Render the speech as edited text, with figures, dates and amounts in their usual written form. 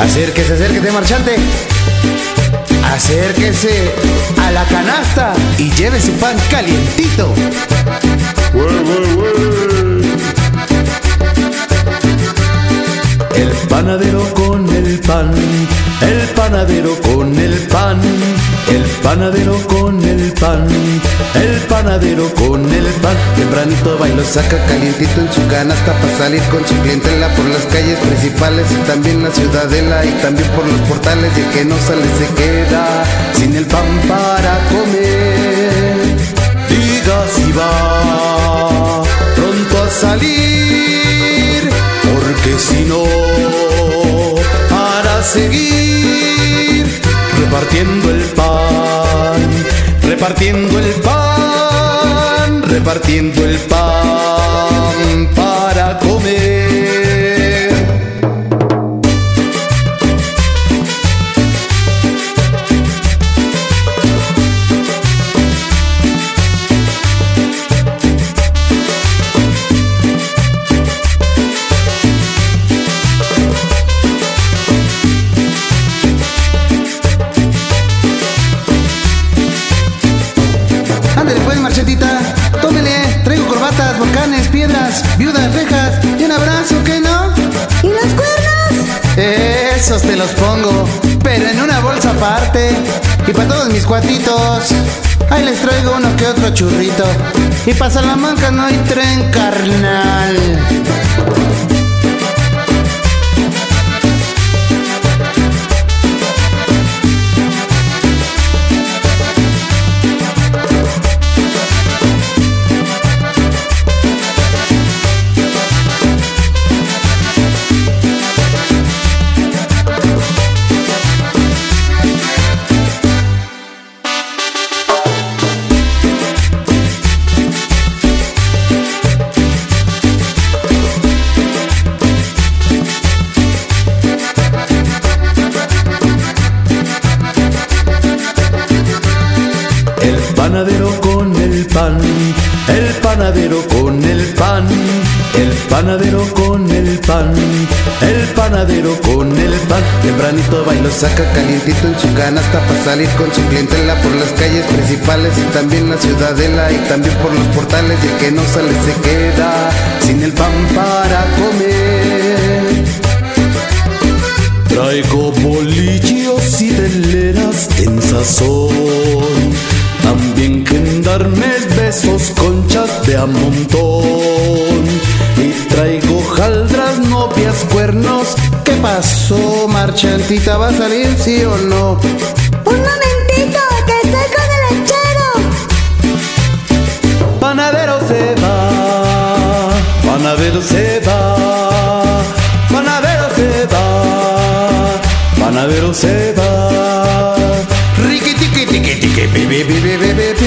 Acérquese, marchante. Acérquese a la canasta y lleve su pan calientito. El panadero con el pan, el panadero con el pan, el panadero con el pan, el panadero con el pan. Tempranito va y lo saca calientito en su canasta para salir con su clientela por las calles principales y también la ciudadela y también por los portales. Y el que no sale se queda sin el pan para comer. Diga si va pronto a salir, porque si no, para seguir repartiendo el pan, repartiendo el pan, repartiendo el pan para comer. Volcanes, piedras, viudas, rejas y un abrazo, ¿qué no? ¿Y los cuernos? Esos te los pongo, pero en una bolsa aparte. Y para todos mis cuatitos, ahí les traigo uno que otro churrito. Y para Salamanca no hay tren, carnal. El panadero con el pan, el panadero con el pan, el panadero con el pan. Tempranito va y lo saca calientito en su canasta para salir con su clientela por las calles principales y también la ciudadela y también por los portales. Y el que no sale se queda sin el pan para comer. Traigo bolillos y veleras en sazón, también gendarmes, besos, conchas de a montón. Y traigo jaldras, novias, cuernos. ¿Qué pasó, marchantita? ¿Va a salir sí o no? ¡Un momentito, que estoy con el lechero! Panadero se va, panadero se va, panadero se va, panadero se va. Riquitiqui tiqui tiqui, bi bi bi bi bi.